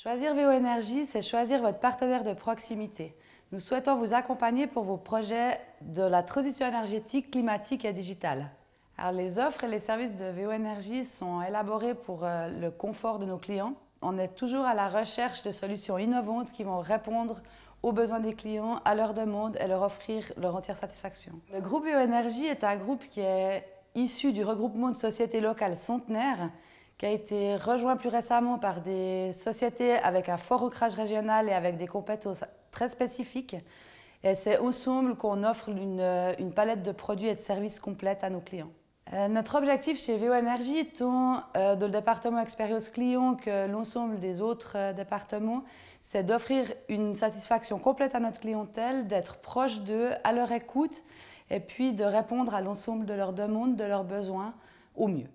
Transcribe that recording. Choisir VOénergies, c'est choisir votre partenaire de proximité. Nous souhaitons vous accompagner pour vos projets de la transition énergétique, climatique et digitale. Alors, les offres et les services de VOénergies sont élaborés pour le confort de nos clients. On est toujours à la recherche de solutions innovantes qui vont répondre aux besoins des clients, à leurs demandes et leur offrir leur entière satisfaction. Le groupe VOénergies est un groupe qui est issu du regroupement de sociétés locales centenaires qui a été rejoint plus récemment par des sociétés avec un fort ancrage régional et avec des compétences très spécifiques. Et c'est ensemble qu'on offre une palette de produits et de services complète à nos clients. Notre objectif chez VOénergies, tant dans le département expérience client que l'ensemble des autres départements, c'est d'offrir une satisfaction complète à notre clientèle, d'être proche d'eux, à leur écoute et puis de répondre à l'ensemble de leurs demandes, de leurs besoins au mieux.